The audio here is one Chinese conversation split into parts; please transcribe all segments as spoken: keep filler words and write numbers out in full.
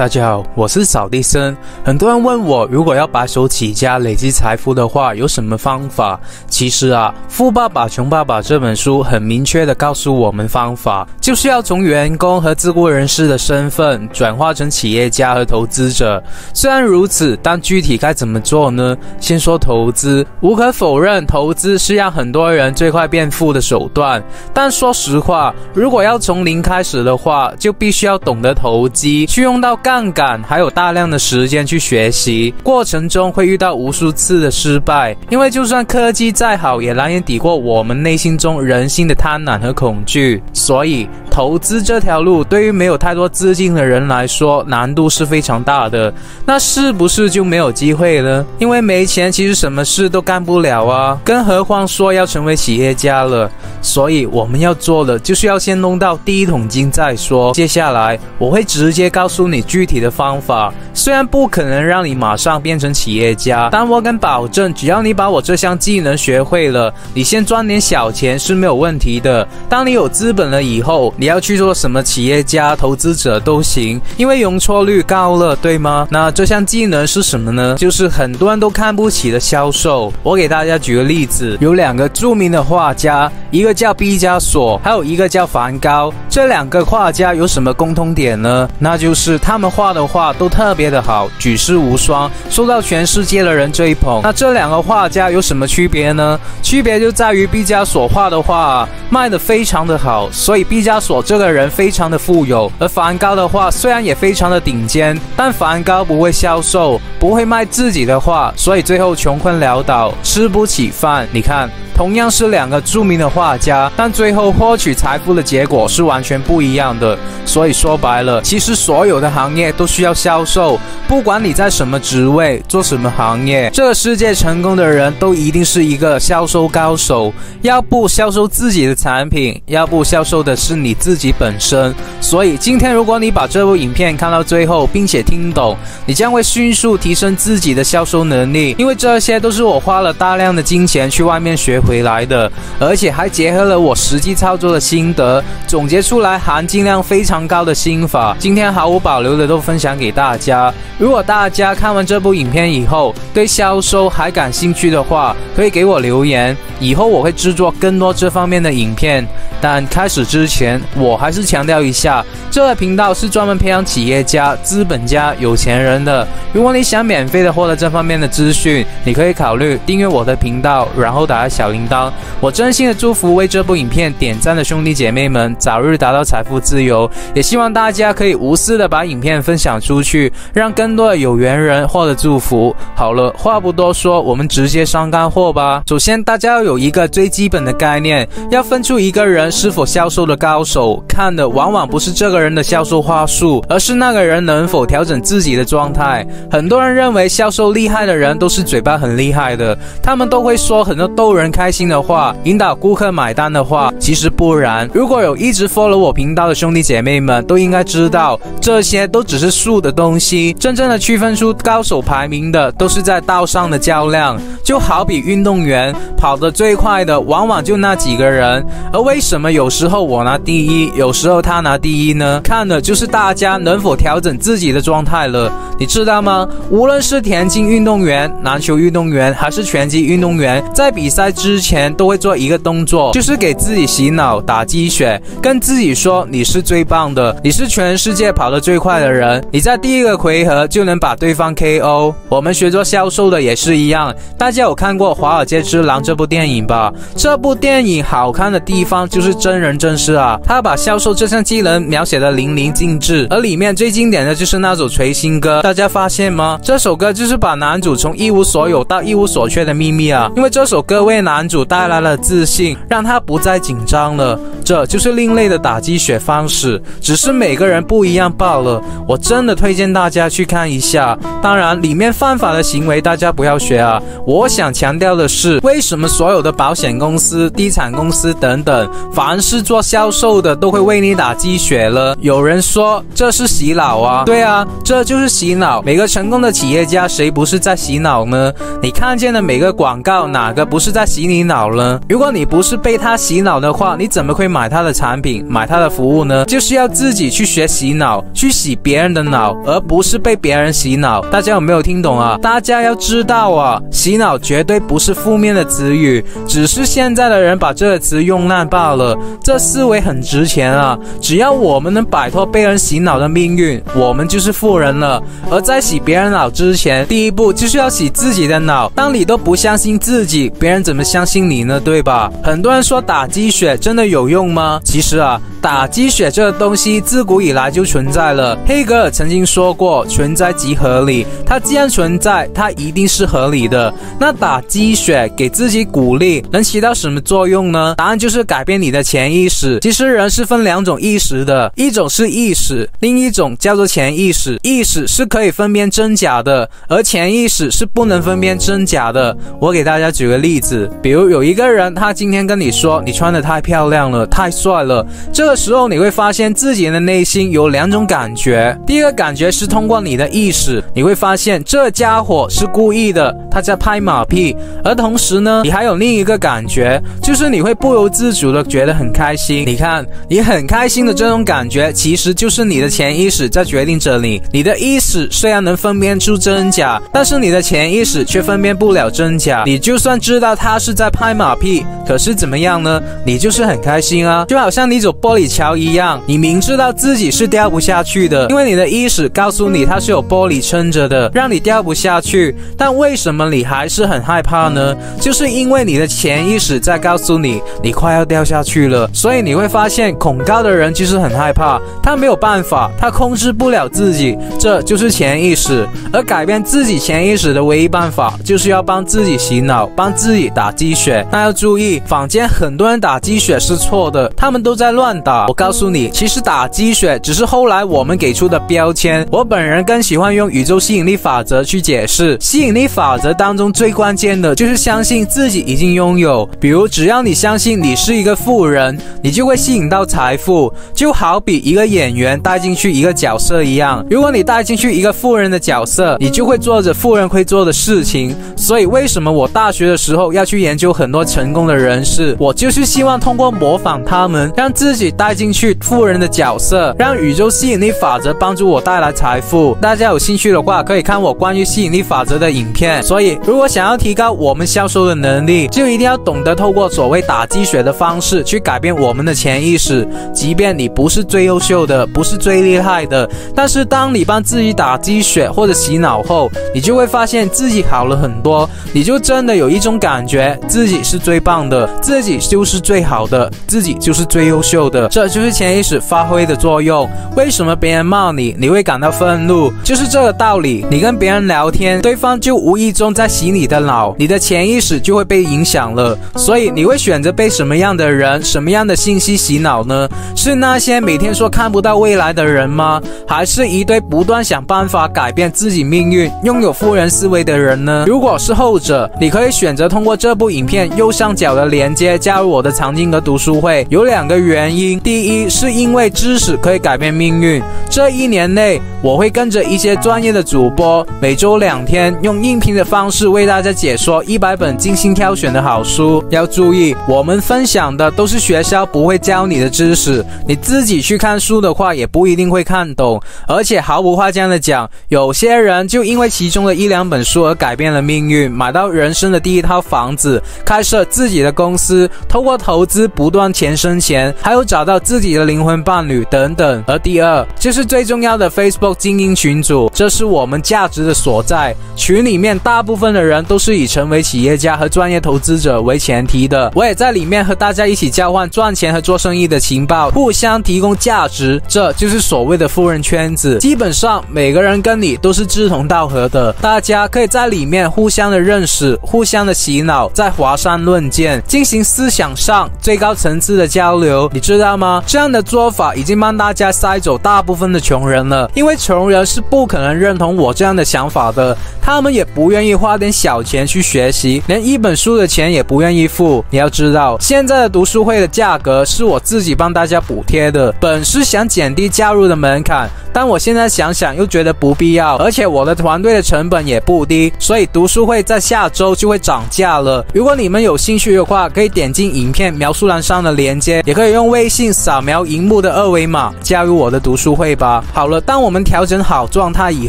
大家好，我是扫地僧。很多人问我，如果要白手起家累积财富的话，有什么方法？其实啊，《富爸爸穷爸爸》这本书很明确的告诉我们方法，就是要从员工和自雇人士的身份转化成企业家和投资者。虽然如此，但具体该怎么做呢？先说投资，无可否认，投资是让很多人最快变富的手段。但说实话，如果要从零开始的话，就必须要懂得投机，去用到杠杆，还有大量的时间去学习，过程中会遇到无数次的失败，因为就算科技再好，也难以抵过我们内心中人性的贪婪和恐惧。所以，投资这条路对于没有太多资金的人来说，难度是非常大的。那是不是就没有机会呢？因为没钱，其实什么事都干不了啊，更何况说要成为企业家了。所以，我们要做的就是要先弄到第一桶金再说。接下来，我会直接告诉你具体。具体的方法，虽然不可能让你马上变成企业家，但我敢保证，只要你把我这项技能学会了，你先赚点小钱是没有问题的。当你有资本了以后，你要去做什么企业家、投资者都行，因为容错率高了，对吗？那这项技能是什么呢？就是很多人都看不起的销售。我给大家举个例子，有两个著名的画家，一个叫毕加索，还有一个叫梵高。这两个画家有什么共通点呢？那就是他们画的画都特别的好，举世无双，受到全世界的人追捧。那这两个画家有什么区别呢？区别就在于毕加索画的画卖得非常的好，所以毕加索这个人非常的富有；而梵高的画虽然也非常的顶尖，但梵高不会销售，不会卖自己的画，所以最后穷困潦倒，吃不起饭。你看，同样是两个著名的画家，但最后获取财富的结果是完全不一样的。所以说白了，其实所有的行业都需要销售，不管你在什么职位，做什么行业，这个世界成功的人都一定是一个销售高手，要不销售自己的产品，要不销售的是你自己本身。所以今天如果你把这部影片看到最后，并且听懂，你将会迅速提升自己的销售能力，因为这些都是我花了大量的金钱去外面学会回来的，而且还结合了我实际操作的心得，总结出来含金量非常高的心法。今天毫无保留的都分享给大家。如果大家看完这部影片以后，对销售还感兴趣的话，可以给我留言，以后我会制作更多这方面的影片。但开始之前，我还是强调一下，这个频道是专门培养企业家、资本家、有钱人的。如果你想免费的获得这方面的资讯，你可以考虑订阅我的频道，然后打开小铃铛。我真心的祝福为这部影片点赞的兄弟姐妹们早日达到财富自由，也希望大家可以无私的把影片分享出去，让更多的有缘人获得祝福。好了，话不多说，我们直接上干货吧。首先，大家要有一个最基本的概念，要分出一个人是否销售的高手，看的往往不是这个人的销售话术，而是那个人能否调整自己的状态。很多人认为销售厉害的人都是嘴巴很厉害的，他们都会说很多逗人开心开心的话，引导顾客买单的话，其实不然。如果有一直 follow 我频道的兄弟姐妹们，都应该知道，这些都只是术的东西，真正的区分出高手排名的，都是在道上的较量。就好比运动员，跑得最快的往往就那几个人，而为什么有时候我拿第一，有时候他拿第一呢？看的就是大家能否调整自己的状态了，你知道吗？无论是田径运动员、篮球运动员，还是拳击运动员，在比赛之之前都会做一个动作，就是给自己洗脑、打鸡血，跟自己说你是最棒的，你是全世界跑得最快的人，你在第一个回合就能把对方 K O。 我们学做销售的也是一样，大家有看过《华尔街之狼》这部电影吧？这部电影好看的地方就是真人真事啊，他把销售这项技能描写的淋漓尽致。而里面最经典的就是那首随心歌，大家发现吗？这首歌就是把男主从一无所有到一无所缺的秘密啊，因为这首歌为男主主带来了自信，让他不再紧张了。这就是另类的打鸡血方式，只是每个人不一样罢了。我真的推荐大家去看一下，当然，里面犯法的行为大家不要学啊。我想强调的是，为什么所有的保险公司、地产公司等等，凡是做销售的都会为你打鸡血了？有人说这是洗脑啊，对啊，这就是洗脑。每个成功的企业家谁不是在洗脑呢？你看见的每个广告，哪个不是在洗你脑呢？如果你不是被他洗脑的话，你怎么会买他的产品、买他的服务呢？就是要自己去学洗脑，去洗别人的脑，而不是被别人洗脑。大家有没有听懂啊？大家要知道啊，洗脑绝对不是负面的词语，只是现在的人把这个词用烂罢了。这思维很值钱啊！只要我们能摆脱被人洗脑的命运，我们就是富人了。而在洗别人脑之前，第一步就是要洗自己的脑。当你都不相信自己，别人怎么相信你呢？对吧？很多人说打鸡血真的有用吗？其实啊，打鸡血这个东西自古以来就存在了。黑格尔曾经说过，存在即合理。它既然存在，它一定是合理的。那打鸡血给自己鼓励，能起到什么作用呢？答案就是改变你的潜意识。其实人是分两种意识的，一种是意识，另一种叫做潜意识。意识是可以分辨真假的，而潜意识是不能分辨真假的。我给大家举个例子，比如有一个人，他今天跟你说你穿得太漂亮了，太帅了。这个时候你会发现自己的内心有两种感觉。第一个感觉是通过你的意识，你会发现这家伙是故意的，他在拍马屁。而同时呢，你还有另一个感觉，就是你会不由自主的觉得很开心。你看，你很开心的这种感觉，其实就是你的潜意识在决定着你。你的意识虽然能分辨出真假，但是你的潜意识却分辨不了真假。你就算知道他是在拍马屁，可是怎么样呢？你就是很开心啊，就好像你走玻璃桥一样，你明知道自己是掉不下去的，因为你的意识告诉你它是有玻璃撑着的，让你掉不下去。但为什么你还是很害怕呢？就是因为你的潜意识在告诉你你快要掉下去了。所以你会发现恐高的人就是很害怕，他没有办法，他控制不了自己，这就是潜意识。而改变自己潜意识的唯一办法，就是要帮自己洗脑，帮自己打鸡血。那要注意，坊间很多人打鸡血是错的，他们都在乱打。我告诉你，其实打鸡血只是后来我们给出的标签。我本人更喜欢用宇宙吸引力法则去解释。吸引力法则当中最关键的就是相信自己已经拥有。比如只要你相信你是一个富人，你就会吸引到财富。就好比一个演员带进去一个角色一样，如果你带进去一个富人的角色，你就会做着富人会做的事情。所以为什么我大学的时候要去研究很多成功的人士，我就是希望通过模仿他们，让自己带进去富人的角色，让宇宙吸引力法则帮助我带来财富。大家有兴趣的话，可以看我关于吸引力法则的影片。所以如果想要提高我们销售的能力，就一定要懂得透过所谓打鸡血的方式去改变我们的潜意识。即便你不是最优秀的，不是最厉害的，但是当你帮自己打鸡血或者洗脑后，你就会发现自己好了很多。你就真的有一种感觉，自己是最棒的，自己就是最好的，自己就是最优秀的。这就是潜意识发挥的作用。为什么别人骂你你会感到愤怒，就是这个道理。你跟别人聊天，对方就无意中在洗你的脑，你的潜意识就会被影响了。所以你会选择被什么样的人、什么样的信息洗脑呢？是那些每天说看不到未来的人吗？还是一堆不断想办法改变自己命运、拥有富人思维的人呢？如果是后者，你可以选择通过这部影片右上角的连接加入我的长金额读书会。有两个原因，第一是因为知识可以改变命运。这一年内，我会跟着一些专业的主播，每周两天用音频的方式为大家解说一百本精心挑选的好书。要注意，我们分享的都是学校不会教你的知识，你自己去看书的话也不一定会看懂。而且毫不夸张的讲，有些人就因为其中的一两本书而改变了命运，买到人生的第一套房子，开设自己的公司，通过投资不断钱生钱，还有找到自己的灵魂伴侣等等。而第二就是最重要的 Facebook 精英群组，这是我们价值的所在。群里面大部分的人都是以成为企业家和专业投资者为前提的，我也在里面和大家一起交换赚钱和做生意的情报，互相提供价值。这就是所谓的富人圈子，基本上每个人跟你都是志同道合的，大家可以在里面互相的认识，互相的洗脑，在华山论剑，进行思想上最高层次的交流。你知道吗？这样的做法已经帮大家筛走大部分的穷人了，因为穷人是不可能认同同我这样的想法的，他们也不愿意花点小钱去学习，连一本书的钱也不愿意付。你要知道，现在的读书会的价格是我自己帮大家补贴的，本是想减低加入的门槛，但我现在想想又觉得不必要，而且我的团队的成本也不低，所以读书会在下周就会涨价了。如果你们有兴趣的话，可以点进影片描述栏上的链接，也可以用微信扫描荧幕的二维码加入我的读书会吧。好了，当我们调整好状态以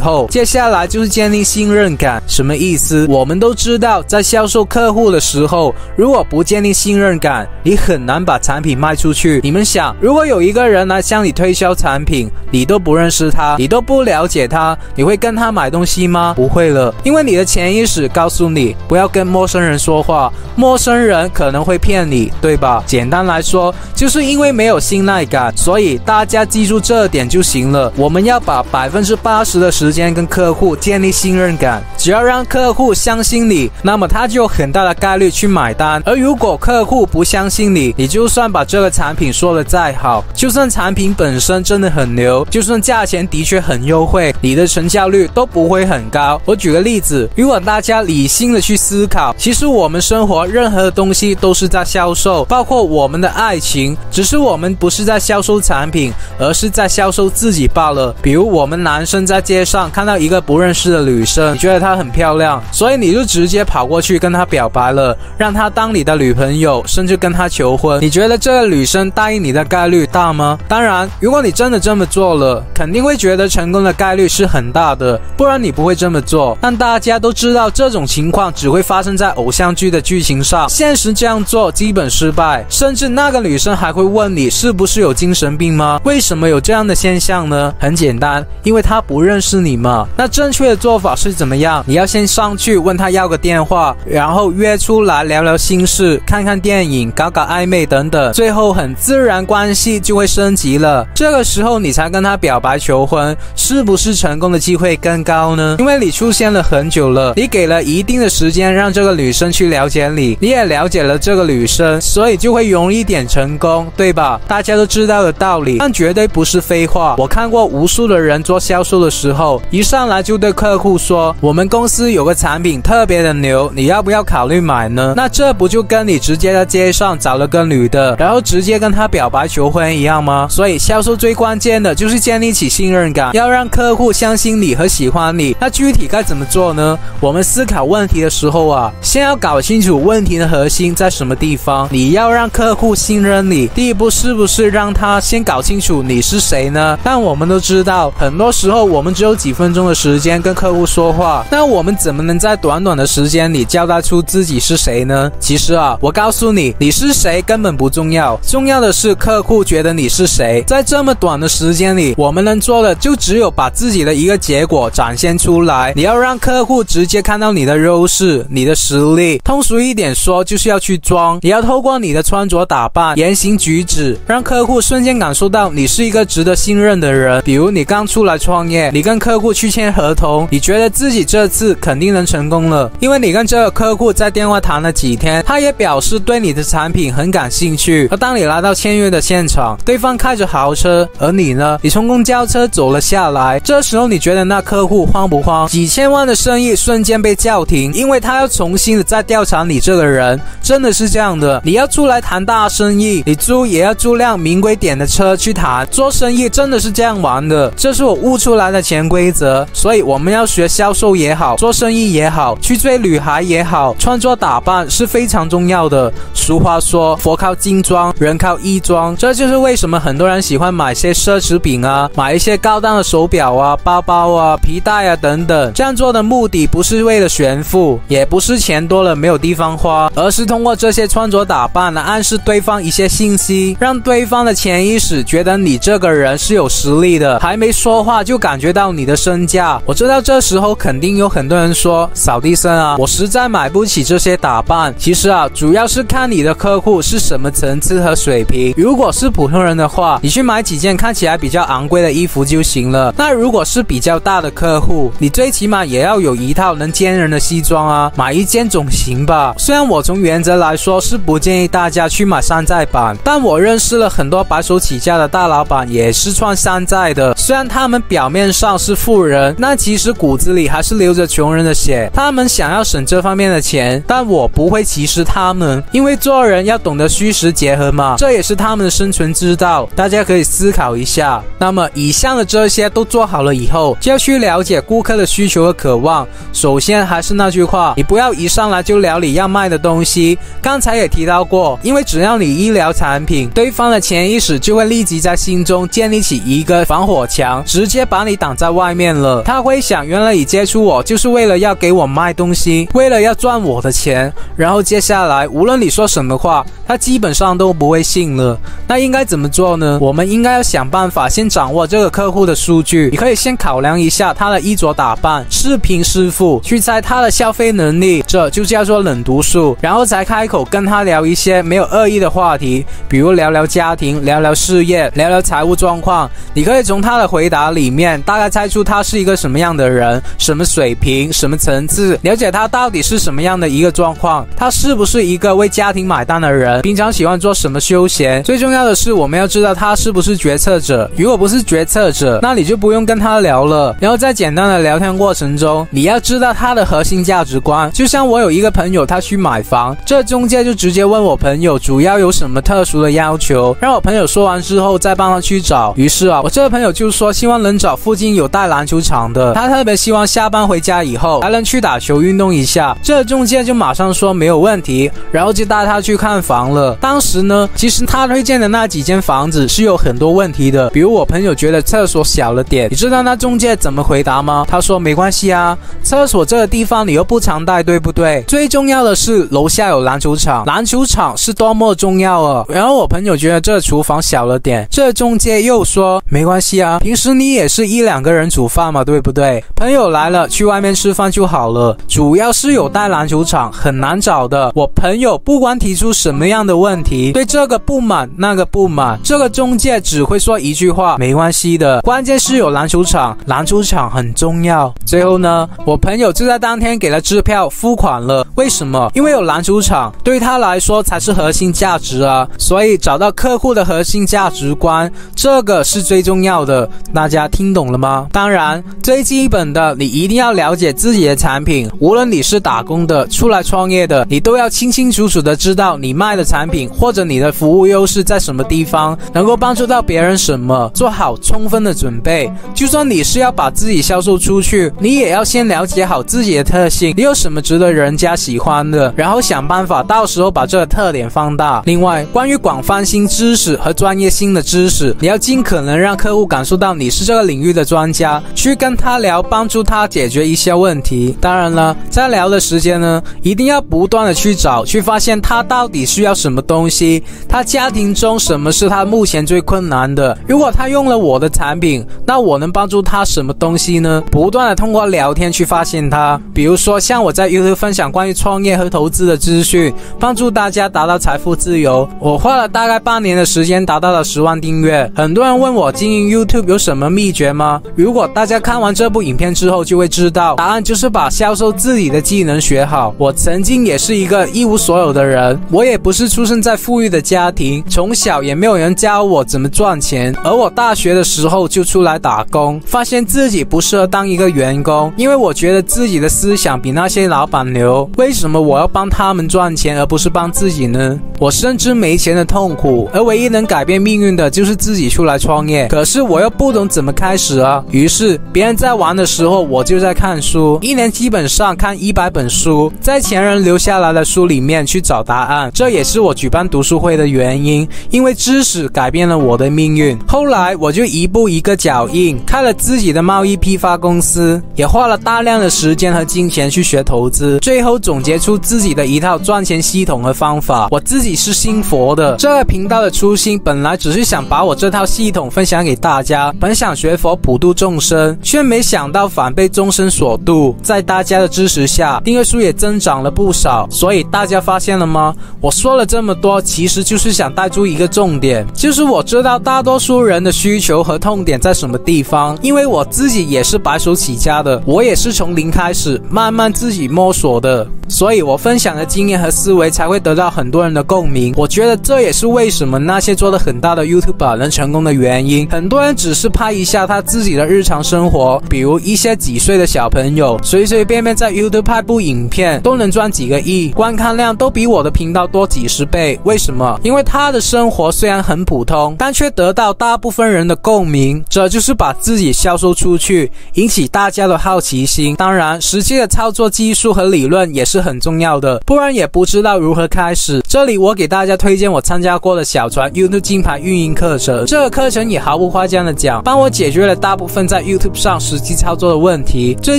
后，接下来就是建立信任感。什么意思？我们都知道，在销售客户的时候，如果不建立信任感，你很难把产品卖出去。你们想，如果有一个人来向你推销产品，你都不认识他，你都不了解他，你会跟他买东西吗？不会了，因为你的潜意识告诉你不要跟陌生人说话，陌生人可能会骗你，对吧？简单来说，就是因为没有信赖感，所以大家记住这点就行了。我们要把 百分之八十 的时间跟客户建立信任感，只要让客户相信你，那么他就有很大的概率去买单。而如果客户不相信你，你就算把这个产品说得再好，就算产品本身真的很牛，就算价钱的确很优惠，你的成交率都不会很高。我举个例子，如果大家理性的去思考，其实我们生活任何东西都是在销售，包括我们的爱情，只是我们不是在销售产品，而是在销售自己罢了。比如我们男生在街上看到一个不认识的女生，你觉得她很漂亮，所以你就直接跑过去跟她表白了，让她当你的女朋友，甚至跟她求婚。你觉得这个女生答应你的概率大吗？当然，如果你真的这么做了，肯定会觉得成功的概率是很大的，不然你不会这么做。但大家都知道，这种情况只会发生在偶像剧的剧情上，现实这样做基本失败，甚至那个女生还会问你是不是有精神病吗？为什么有这样的现象呢？很简单，因为她不认识你嘛。那正确的做法是怎么样？你要先上去问她要个电话，然后约出来聊聊心事，看看电影，搞搞暧昧等等，最后很自然关系就会升级了。这个时候你才跟她表白求婚，是不是成功的机会更高呢？因为你出现了很久了，你给了一定的时间让这个女生去了解你，你也了解了这个女生，所以就会容易一点成功，对吧？大家都知道的道理，但绝对不是废话。我看过无数的人做销售的时候，一上来就对客户说，我们公司有个产品特别的牛，你要不要考虑买呢？那这不就跟你直接在街上找了个女的，然后直接跟她表白求婚一样吗？所以销售最关键的就是建立起信任感，要让客户相信你和喜欢你。那具体该怎么做呢？我们思考问题的时候啊，先要搞清楚问题的核心在什么地方。你要让客户信任你，第一步是不是让他先搞清楚你是谁呢？但我们都知道，很多时候我们只有几分钟的时间跟客户说话，那我们怎么能在短短的时间里交代出自己是谁呢？其实啊，我告诉你，你是谁根本不重要，重要的是客户觉得你是谁。在这么短的时间里，我们能做的就只有把自己的一个结果展现出来。你要让客户直接看到你的优势，你的实力。通俗一点说，就是要去装。你要透过你的穿着打扮、言行举止，让客户瞬间感受到你是一个值得信任的人。比如你刚出来创业，你跟客户去签合同，你觉得自己这次肯定能成功了，因为你跟这个客户在电话谈了几天，他也表示对你的产品很感兴趣。而当你来到签约的现场，对方开着豪车，而你呢，你从公交车走了下来。这时候你觉得那客户慌不慌？几千万的生意瞬间被叫停，因为他要重新的再调查你这个人。真的是这样的，你要出来谈大生意，你租也要租辆名贵点的车去谈。做生意真的是这样玩的，这是我悟出来的潜规则。所以我们要学销售也好，做生意也好，去追女孩也好，穿着打扮是非常重要的。俗话说，佛靠金装，人靠衣装，这就是为什么很多人喜欢买些奢侈品啊，买一些高档的手表啊、包包啊、皮带啊等等。这样做的目的不是为了炫富，也不是钱多了没有地方花，而是通过这些穿着打扮来暗示对方一些信息，让对方的潜意识觉得你这个人是有实力的，还没说话就感觉到你的身价。我知道这时候肯定有很多人说，扫地僧啊，我实在买不起这些打扮。其实啊，主要是看你的客户是什么层次和水平。如果是普通人的话，你去买几件看起来比较昂贵的衣服就行了。那如果是比较大的客户，你最起码也要有一套能兼人的西装啊，买一件总行吧。虽然我从原则来说是不建议大家去买山寨版，但我认识了很多白手起家的大老板也是穿山寨的。虽然他们表面上是富人，人，那其实骨子里还是流着穷人的血。他们想要省这方面的钱，但我不会歧视他们，因为做人要懂得虚实结合嘛，这也是他们的生存之道。大家可以思考一下。那么以上的这些都做好了以后，就要去了解顾客的需求和渴望。首先还是那句话，你不要一上来就聊你要卖的东西。刚才也提到过，因为只要你一聊产品，对方的潜意识就会立即在心中建立起一个防火墙，直接把你挡在外面了。他会想，原来你接触我就是为了要给我卖东西，为了要赚我的钱。然后接下来无论你说什么话，他基本上都不会信了。那应该怎么做呢？我们应该要想办法先掌握这个客户的数据。你可以先考量一下他的衣着打扮、视频师傅，去猜他的消费能力，这就叫做冷读术。然后才开口跟他聊一些没有恶意的话题，比如聊聊家庭、聊聊事业、聊聊财务状况。你可以从他的回答里面大概猜出他是一个什么样的人，什么水平、什么层次，了解他到底是什么样的一个状况，他是不是一个为家庭买单的人，平常喜欢做什么休闲。最重要的是，我们要知道他是不是决策者。如果不是决策者，那你就不用跟他聊了。然后在简单的聊天过程中，你要知道他的核心价值观。就像我有一个朋友，他去买房，这中介就直接问我朋友主要有什么特殊的要求，让我朋友说完之后再帮他去找。于是啊，我这个朋友就说希望能找附近有带篮球场的，他特别希望下班回家以后还能去打球运动一下。这个中介就马上说没有问题，然后就带他去看房了。当时呢，其实他推荐的那几间房子是有很多问题的，比如我朋友觉得厕所小了点，你知道那中介怎么回答吗？他说没关系啊，厕所这个地方你又不常带，对不对？最重要的是楼下有篮球场，篮球场是多么重要啊！然后我朋友觉得这厨房小了点，这中介又说没关系啊，平时你也是一两个人煮饭嘛，对不对？朋友来了去外面吃饭就好了，主要是有带篮球场很难找的。我朋友不管提出什么样的问题，对这个不满那个不满，这个中介只会说一句话，没关系的，关键是有篮球场，篮球场很重要。最后呢，我朋友就在当天给了支票付款了。为什么？因为有篮球场对他来说才是核心价值啊。所以找到客户的核心价值观，这个是最重要的。大家听懂了吗？当然最基本的，你一定要了解自己的产品。无论你是打工的、出来创业的，你都要清清楚楚的知道你卖的产品或者你的服务优势在什么地方，能够帮助到别人什么，做好充分的准备。就算你是要把自己销售出去，你也要先了解好自己的特性，你有什么值得人家喜欢的，然后想办法到时候把这个特点放大。另外，关于广泛性知识和专业性的知识，你要尽可能让客户感受到你是这个领域的专家，去跟他聊，帮助他解决一些问题。当然了，在聊的时间呢，一定要不断的去找，去发现他到底需要什么东西，他家庭中什么是他目前最困难的。如果他用了我的产品，那我能帮助他什么东西呢？不断的通过聊天去发现他。比如说像我在 YouTube 分享关于创业和投资的资讯，帮助大家达到财富自由。我花了大概半年的时间达到了十万订阅。很多人问我经营 YouTube 有什么秘诀吗？如果大家看完这部影片之后就会知道，答案就是把销售自己的技能学好。我曾经也是一个一无所有的人，我也不是出生在富裕的家庭，从小也没有人教我怎么赚钱。而我大学的时候就出来打工，发现自己不适合当一个员工，因为我觉得自己的思想比那些老板牛。为什么我要帮他们赚钱而不是帮自己呢？我深知没钱的痛苦，而唯一能改变命运的就是自己出来创业。可是我又不懂怎么开始啊，于是别人在玩的时候我就在看书，一年基本上看一百本书，在前人留下来的书里面去找答案。这也是我举办读书会的原因，因为知识改变了我的命运。后来我就一步一个脚印，开了自己的贸易批发公司，也花了大量的时间和金钱去学投资，最后总结出自己的一套赚钱系统和方法。我自己是信佛的，这个频道的初心本来只是想把我这套系统分享给大家，本想学佛普度众生，却没想到反被众生所度。在大家的支持下，订阅数也增长了不少。所以大家发现了吗？我说了这么多，其实就是想带出一个重点，就是我知道大多数人的需求和痛点在什么地方，因为我自己也是白手起家的，我也是从零开始慢慢自己摸索的，所以我分享的经验和思维才会得到很多人的共鸣。我觉得这也是为什么那些做得很大的 YouTuber 能成功的原因。很多人只是拍一下他自己的日常生活，生活，比如一些几岁的小朋友，随随便便在 YouTube 拍部影片都能赚几个亿，观看量都比我的频道多几十倍。为什么？因为他的生活虽然很普通，但却得到大部分人的共鸣，这就是把自己销售出去，引起大家的好奇心。当然，实际的操作技术和理论也是很重要的，不然也不知道如何开始。这里我给大家推荐我参加过的小船 YouTube 金牌运营课程，这个课程也毫不夸张的讲，帮我解决了大部分在 YouTube 上实际操作的问题。最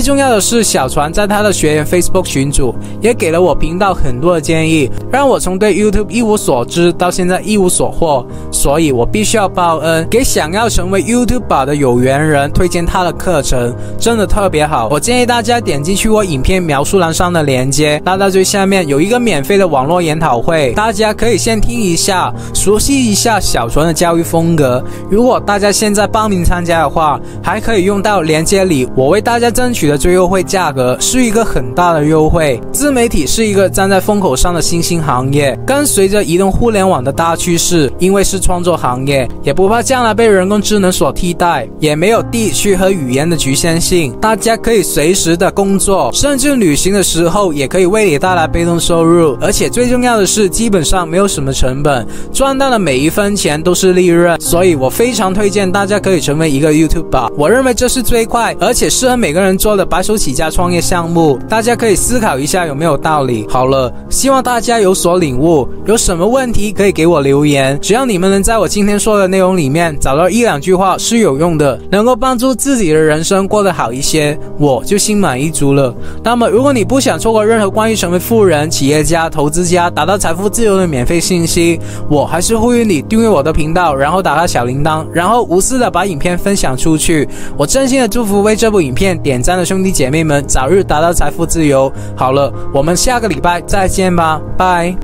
重要的是，小船在他的学员 Facebook 群组也给了我频道很多的建议，让我从对 YouTube 一无所知到现在一无所获，所以我必须要报恩，给想要成为 YouTuber 的有缘人推荐他的课程，真的特别好。我建议大家点进去我影片描述栏上的链接，拉到最下面有一个免费的网络研讨会，大家可以先听一下，熟悉一下小船的教育风格。如果大家现在报名参加的话，还可以用到链接里我为大家争取的最优惠价格，是一个很大的优惠。自媒体是一个站在风口上的新兴行业，跟随着移动互联网的大趋势，因为是创作行业，也不怕将来被人工智能所替代，也没有地区和语言的局限性，大家可以随时的工作，甚至旅行的时候也可以为你带来被动收入。而且最重要的是，基本上没有什么成本，赚到的每一分钱都是利润。所以我非常推荐大家可以成为一个 YouTuber， 我认为这是最快而且适合每个人做的白手起家创业项目，大家可以思考一下有没有道理。好了，希望大家有所领悟，有什么问题可以给我留言，只要你们能在我今天说的内容里面找到一两句话是有用的，能够帮助自己的人生过得好一些，我就心满意足了。那么如果你不想错过任何关于成为富人、企业家、投资家、达到财富自由的免费信息，我还是呼吁你订阅我的频道，然后打开小铃铛，然后无私的把影片分享出去。我真心的祝福为这部影片点赞的兄弟姐妹们早日达到财富自由。好了，我们下个礼拜再见吧，拜。